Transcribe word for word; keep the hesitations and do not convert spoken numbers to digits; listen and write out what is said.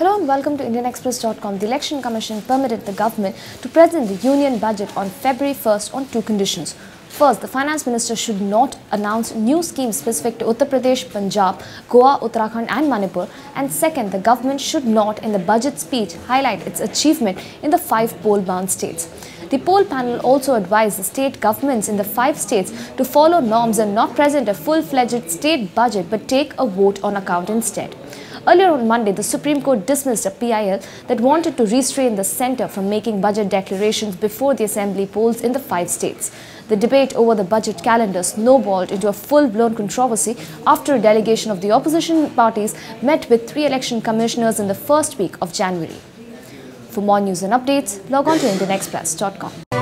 Hello and welcome to indian express dot com. The Election Commission permitted the government to present the Union Budget on February first on two conditions. First, the Finance Minister should not announce new schemes specific to Uttar Pradesh, Punjab, Goa, Uttarakhand and Manipur. And second, the government should not in the budget speech highlight its achievement in the five poll-bound states. The poll panel also advised the state governments in the five states to follow norms and not present a full-fledged state budget but take a vote on account instead. Earlier on Monday, the Supreme Court dismissed a P I L that wanted to restrain the centre from making budget declarations before the assembly polls in the five states. The debate over the budget calendar snowballed into a full-blown controversy after a delegation of the opposition parties met with three election commissioners in the first week of January. For more news and updates, log on to indian express dot com.